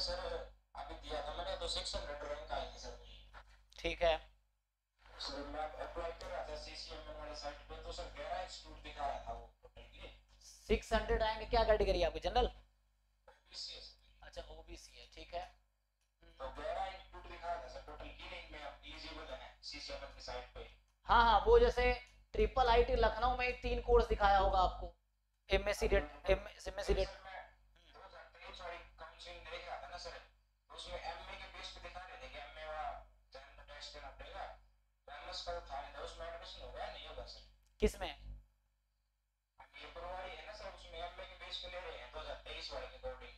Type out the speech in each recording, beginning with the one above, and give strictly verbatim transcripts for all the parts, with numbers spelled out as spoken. में सर अभी दिया था मैंने तो छह सौ रैंक आई है सर। ठीक है सर, मैं अप्लाई कर रहा था सीसीएमए वाले साइट पे, तो सर गहरा इंस्टीट्यूट दिखा रहा था वो के छह सौ रैंक। क्या कैटेगरी है आपकी, जनरल? ओबीसी। अच्छा ओबीसी है, ठीक है। तो गहरा इंस्टीट्यूट दिखा रहा था सर, टोटल की रैंक में आप एलिजिबल है सीसीएमए की साइट पे। हां हां, वो जैसे ट्रिपल आईटी लखनऊ में तीन कोर्स दिखाया होगा आपको, MSc rate MSc rate sorry counselling देख रहा था ना सर, उसमें एमए के बेस पे दिखा रहे थे कि एमए वाला जनरल टेस्ट देना पड़ेगा, बैलेंस का था नहीं, उसमें एडमिशन होगा नहीं होगा सर? किसमें? एमए वाली है ना सर, उसमें एमए के बेस पे ले रहे हैं दो हज़ार तेईस वाले के अकॉर्डिंग।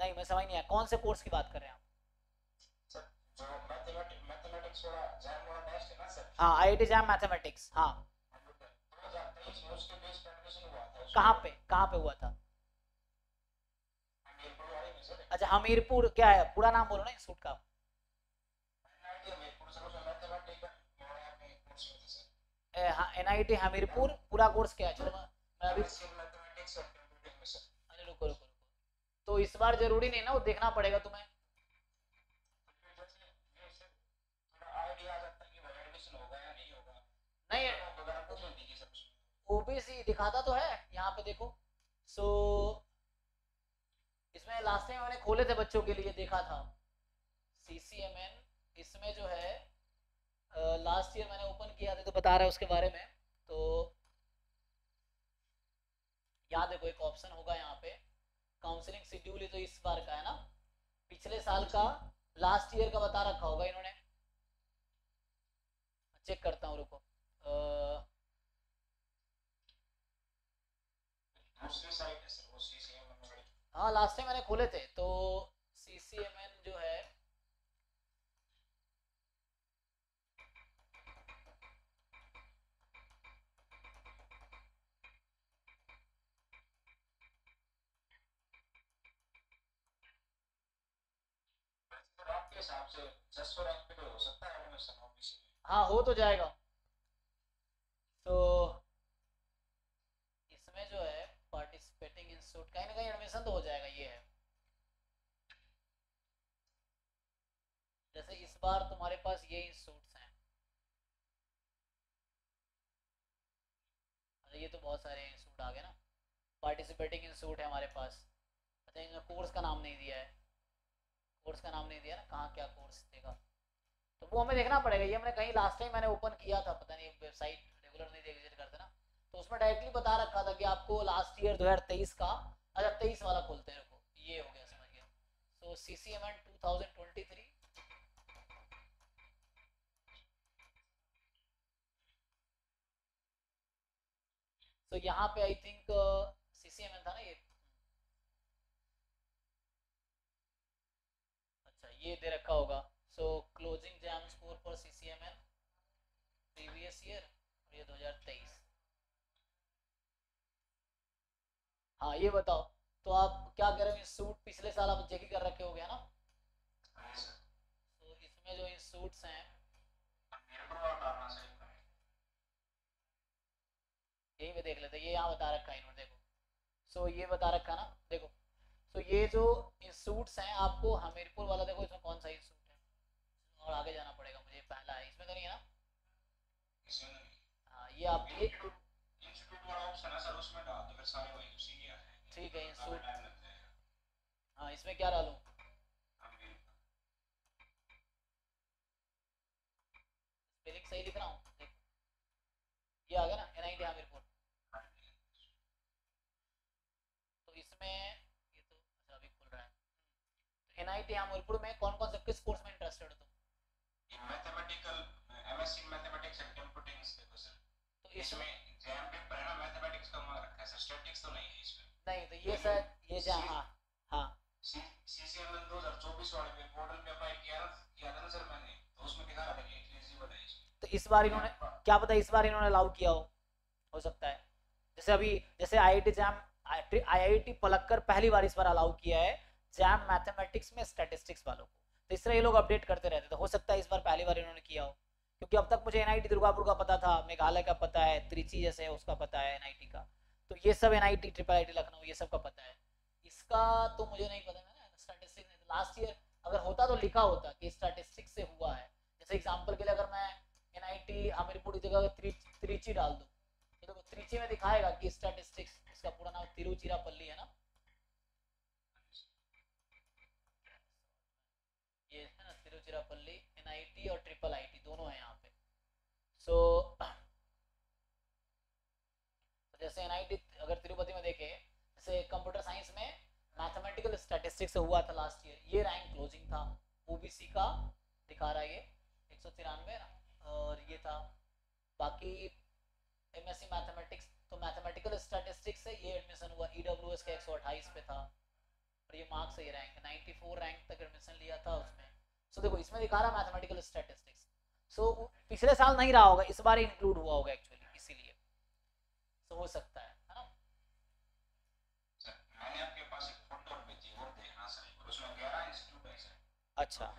नहीं मैं समझ नहीं आया, कौन से कोर्स की बात कर रहे हैं आप सर? जो मैथमेटिक्स मैथमेटिक्स वाला जैम वाला टेस्ट है ना सर? हां आईआईटी जैम मैथमेटिक्स। हां कहाँ पे कहाँ पे हुआ था? अच्छा हमीरपुर। क्या है पूरा नाम बोलो ना इंस्टीट्यूट का। एनआईटी हमीरपुर पूरा कोर्स क्या है? चलो मैं अभी अरे रुको रुको, तो इस बार जरूरी नहीं ना, वो देखना पड़ेगा तुम्हें। नहीं ओबीसी दिखाता तो है यहाँ पे देखो, सो so, इसमें लास्ट में मैंने खोले थे बच्चों के लिए, देखा था सीसीएमएन। इसमें जो है लास्ट ईयर मैंने ओपन किया था तो बता रहा है उसके बारे में। तो यहाँ देखो एक ऑप्शन होगा यहाँ पे काउंसलिंग शेड्यूल, तो इस बार का है ना, पिछले साल का लास्ट ईयर का बता रखा होगा इन्होंने, चेक करता हूँ रुको। आ, हाँ लास्ट टाइम मैंने खोले थे तो सीसीएमएन जो है आपके हिसाब से छह सौ रैंक पे हो सकता है एडमिशन ओबीसी में? हाँ हो तो जाएगा। तो इसमें जो है पार्टिसिपेटिंग इंस्टीट्यूट कहीं ना कहीं एडमिशन तो हो जाएगा। ये है जैसे इस बार तुम्हारे पास ये इंस्टीट्यूट्स हैं, अरे ये तो बहुत सारे इंस्टीट्यूट आ गए ना, पार्टिसिपेटिंग इंस्टीट्यूट है हमारे पास। अच्छा इनमें कोर्स का नाम नहीं दिया है, कोर्स का नाम नहीं दिया ना, कहाँ क्या कोर्स देगा, तो वो हमें देखना पड़ेगा। ये हमने कहीं लास्ट टाइम मैंने ओपन किया था, पता नहीं वेबसाइट रेगुलर नहीं विजिट करते ना, तो उसमें डायरेक्टली बता रखा था कि आपको लास्ट ईयर दो हज़ार तेईस का, अच्छा तेईस वाला खोलते हैं रुको, ये हो गया समझ गया। सो सीसीएमएन दो हज़ार तेईस सो so, यहाँ पे आई थिंक सीसीएमएन था ना ये। अच्छा ये दे रखा होगा। So closing JAM score for CCMN previous year और ये दो हज़ार तेईस। हाँ ये बताओ तो आप क्या कह रहे हो, इंस्टीट्यूट पिछले साल आप चेक ही कर रखे हो गया ना? तो इसमें जो इंस्टीट्यूट्स हैं यही पे देख लेते, ये यहाँ बता रखा है इन्होंने देखो। सो so, ये बता रखा ना देखो। सो so, ये जो इंस्टीट्यूट्स हैं आपको हमीरपुर वाला देखो, इसमें कौन सा इंस्टीट्यूट है और आगे जाना पड़ेगा मुझे, पहला है इसमें तो नहीं है ना? हाँ ये आपके इंस्टीट्यूट वाला ऑप्शन है सर, उसमें डाल दो फिर सारे वही उसी में आ जाएंगे। ठीक है इंस्टीट्यूट, हां इसमें क्या डालूं? स्पेलिंग सही लिख रहा हूं देखो, ये आ गया ना एनआईटी हमीरपुर। तो इसमें ये तो अच्छा अभी खुल रहा है। तो एनआईटी हमीरपुर में कौन-कौन से किस कोर्स में इंटरेस्टेड हो तुम? Mathematical MSc mathematics and computing देखो सर, तो इसमें जैम पे पढ़ना मैथमेटिक्स का मार्क रखा है सर, स्टैटिस्टिक्स तो नहीं है इसमें। नहीं तो ये सर ये जहां हां हां सीसीएमएन दो हज़ार चौबीस वाले में मॉडल में अप्लाई किया किया था ना सर मैंने, तो उसमें दिखा रहा था कि एलिजिबल है। तो इस बार इन्होंने क्या पता इस बार इन्होंने अलाउ किया हो हो सकता है, जैसे अभी जैसे आईआईटी जैम आईआईटी पलक्कर पहली बार इस बार अलाउ किया है जैम मैथमेटिक्स में स्टैटिस्टिक्स वालों को, तो इससे ये लोग अपडेट करते रहते, तो हो सकता है इस बार पहली बार इन्होंने किया हो। क्योंकि अब तक मुझे एनआईटी दुर्गापुर का पता था, मेघालय का पता है, त्रिची जैसे है उसका पता है एनआईटी का, तो ये सब एनआईटी ट्रिपल आईटी लखनऊ ये सब का पता है। इसका का तो मुझे नहीं पता है ना, स्टैटिस्टिक्स नहीं। लास्ट ईयर अगर होता तो लिखा होता कि स्टैटिस्टिक्स से हुआ है। जैसे एग्जांपल के लिए अगर मैं एनआईटी हमीरपुर की जगह त्रिची डाल दूं तो त्रिची में दिखाएगा कि स्टैटिस्टिक्स, इसका पूरा नाम तिरुचिरापल्ली है ना, ये है ना तिरुचिरापल्ली। एनआईटी और ट्रिपल आईटी दोनों है यहाँ पे। सो so, जैसे एनआईटी अगर तिरुपति में देखे, जैसे कंप्यूटर साइंस में मैथमेटिकल स्टैटिस्टिक्स से हुआ था लास्ट ईयर, ये रैंक क्लोजिंग था, ओबीसी का दिखा रहा है ये एक सौ तिरानवे और ये था। बाकी एमएससी मैथमेटिक्स तो मैथमेटिकल स्टैटिस्टिक्स से ये एडमिशन हुआ, ईडब्ल्यूएस का एक सौ अट्ठाईस पे था और ये मार्क्स से ये रैंक चौरानवे रैंक तक एडमिशन लिया था उसमें। सो so, देखो इसमें दिखा रहा मैथमेटिकल स्टैटिस्टिक्स। सो पिछले साल नहीं रहा होगा, इस बार इंक्लूड हुआ होगा एक्चुअली, इसीलिए तो so, हो सकता है है ना। सर मैंने आपके पास एक फोटो भेजी और देखना सर, उसमें ग्यारह इंस्टीट्यूट है। अच्छा,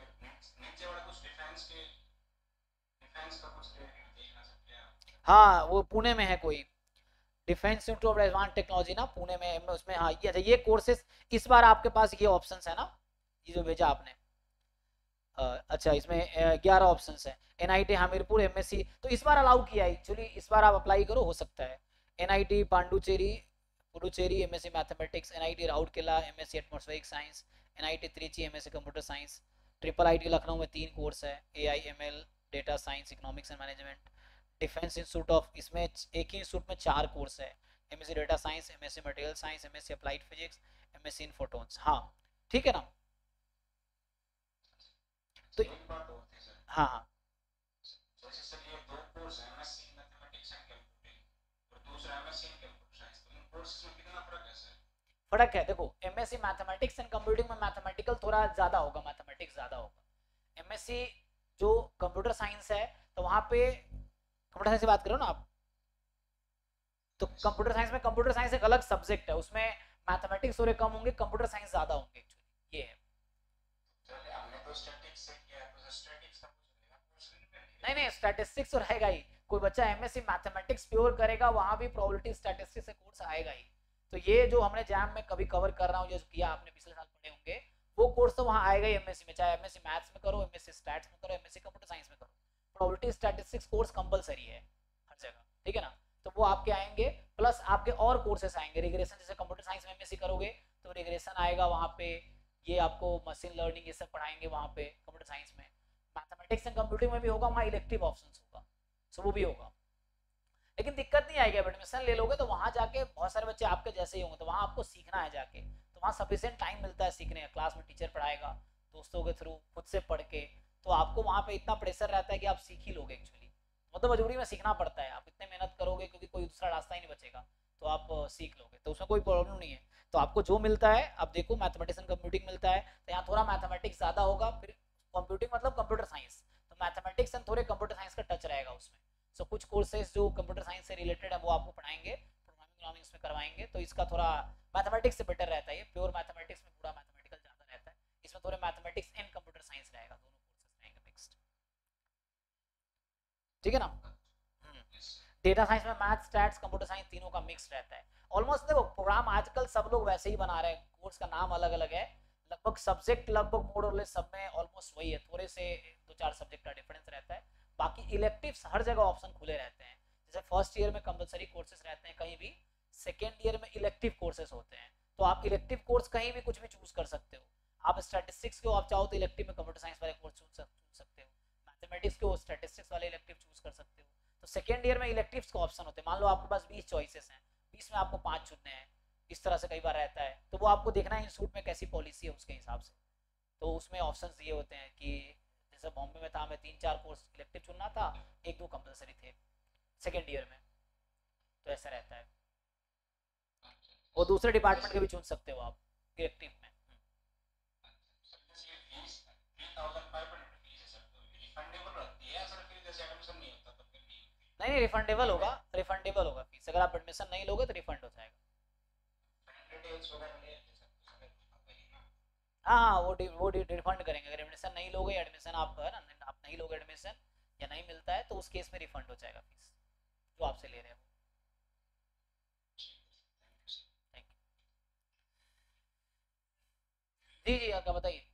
नीचे वाला कुछ डिफेंस के डिफेंस का कुछ देखना सकते हैं। हां वो पुणे में है कोई, defence institute of advance technology ना पुणे में उसमें। हाँ ये अच्छा, ये कोर्सेज इस बार आपके पास ये ऑप्शंस है ना, ये जो भेजा आपने आ, अच्छा इसमें ग्यारह ऑप्शंस हैं। एनआईटी हमीरपुर एमएससी तो इस बार अलाउ किया है एक्चुअली, इस बार आप अप्लाई करो, हो सकता है। NIT Pondicherry Puducherry MSc mathematics, NIT Rourkela MSc atmospheric science, NIT Trichy MSc computer science, triple IT Lucknow में तीन कोर्स है, AIML data science economics and management, defence institute of, इसमें एक ही इंस्टीट्यूट में चार कोर्स है, MSc data science, MSc material science, MSc applied physics, MSc in photons. हाँ ठीक है ना। तो हाँ हाँ फर्क है। देखो एमएससी मैथमेटिक्स एंड कंप्यूटिंग में मैथमेटिकल थोड़ा ज्यादा होगा, मैथमेटिक्स ज्यादा होगा। एमएससी जो कंप्यूटर साइंस है तो वहाँ पे कंप्यूटर साइंस से बात करो ना आप, तो कंप्यूटर साइंस में, कंप्यूटर साइंस एक अलग सब्जेक्ट है, उसमें मैथमेटिक्स थोड़े कम होंगे, कंप्यूटर साइंस ज्यादा होंगे एक्चुअली, ये है। नहीं नहीं स्टैटिस्टिक्स तो रहेगा ही, कोई बच्चा एमएससी मैथमेटिक्स प्योर करेगा वहाँ भी प्रोबेबिलिटी स्टैटिस्टिक्स से कोर्स आएगा ही। तो ये जो हमने जैम में कभी कवर कर रहा हूँ, जो किया आपने पिछले साल पढ़े होंगे, वो कोर्स तो वहाँ आएगा ही एमएससी में, चाहे एमएससी मैथ्स में करो, एमएससी स्टैट्स में करो, एमएससी कंप्यूटर साइंस में करो, प्रोबेबिलिटी स्टैटिस्टिक्स कोर्स कंपलसरी है हर जगह, ठीक है ना। तो वो आपके आएंगे, प्लस आपके और कोर्सेस आएंगे, रिग्रेशन, जैसे कंप्यूटर साइंस में एमएससी करोगे तो रिग्रेशन आएगा वहाँ पे, ये आपको मशीन लर्निंग ये सब पढ़ाएंगे वहाँ पे कंप्यूटर साइंस में। मैथमेटिक्स एंड कंप्यूटिंग में भी होगा, वहाँ इलेक्टिव ऑप्शन होगा, सो वो भी होगा, लेकिन दिक्कत नहीं आएगी। एडमिशन ले लोगे तो वहाँ जाके बहुत सारे बच्चे आपके जैसे ही होंगे, तो वहाँ आपको सीखना है जाके, तो वहाँ सफिशिएंट टाइम मिलता है सीखने का, क्लास में टीचर पढ़ाएगा, दोस्तों के थ्रू, खुद से पढ़ के, तो आपको वहाँ पे इतना प्रेशर रहता है कि आप सीख ही लोगे एक्चुअली, मतलब मजबूरी में सीखना पड़ता है, आप इतने मेहनत करोगे क्योंकि कोई दूसरा रास्ता ही नहीं बचेगा, तो आप सीख लोगे, तो उसमें कोई प्रॉब्लम नहीं है। तो आपको जो मिलता है, आप देखो मैथमेटिक्स एंड कंप्यूटिंग मिलता है तो यहाँ थोड़ा मैथमेटिक्स ज़्यादा होगा, फिर कंप्यूटिंग मतलब कंप्यूटर साइंस, तो मैथमेटिक्स एंड थोड़े कंप्यूटर साइंस का टच रहेगा उसमें। सो कुछ कोर्सेज जो कंप्यूटर साइंस से रिलेटेड है वो आपको पढ़ाएंगे, प्रोग्रामिंग में करवाएंगे, तो इसका थोड़ा मैथमेटिक्स से बेटर रहता है ये, प्योर मैथमेटिक्स में पूरा मैथमेटिकल ज़्यादा रहता है, इसमें थोड़े मैथमेटिक्स एंड कंप्यूटर साइंस रहेगा, दोनों कोर्सेज रहेंगे मिक्स्ड, ठीक है ना। डेटा साइंस में मैथ्स, स्टैट्स, कंप्यूटर साइंस तीनों का मिक्स रहता है ऑलमोस्ट। देखो प्रोग्राम आजकल सब लोग वैसे ही बना रहे हैं, कोर्स का नाम अलग अलग है, लगभग सब्जेक्ट लगभग मोड और सब में ऑलमोस्ट वही है, थोड़े से दो चार सब्जेक्ट का डिफरेंस रहता है, बाकी इलेक्टिव्स हर जगह ऑप्शन खुले रहते हैं। जैसे फर्स्ट ईयर में कंपलसरी कोर्सेज रहते हैं कहीं भी, सेकेंड ईयर में इलेक्टिव कोर्सेज होते हैं, तो आप इलेक्टिव कोर्स कहीं भी कुछ भी चूज कर सकते हो। आप स्टैटिस्टिक्स के हो, आप चाहो तो इलेक्टिव में कंप्यूटर साइंस वाले कोर्स चूज सकते हो, मैथमेटिक्स के हो स्टैटिस्टिक्स वाले इलेक्टिव चूज कर सकते हो। तो सेकेंड ईयर में इलेक्टिव्स का ऑप्शन होते हैं, मान लो आपके पास बीस चॉइसेस हैं, बीस में आपको पाँच चुनने हैं, इस तरह से कई बार रहता है, तो वो आपको देखना है इंस्टीट्यूट में कैसी पॉलिसी है उसके हिसाब से। तो उसमें ऑप्शंस दिए होते हैं कि जैसे बॉम्बे में था, हमें तीन चार कोर्स इलेक्टिव चुनना था, एक दो कंपल्सरी थे सेकेंड ईयर में, तो ऐसा रहता है। और दूसरे डिपार्टमेंट के भी चुन सकते हो आप इलेक्टिव में। नहीं नहीं रिफंडेबल होगा, रिफंडेबल होगा फीस, अगर आप एडमिशन नहीं लोगे तो रिफंड हो जाएगा। हाँ वो वो रिफंड करेंगे, अगर एडमिशन नहीं लोगे, एडमिशन आप है ना, आप नहीं लोगे एडमिशन या नहीं मिलता है तो उस केस में रिफंड हो जाएगा फीस जो आपसे ले रहे हैं। जी जी आका बताइए।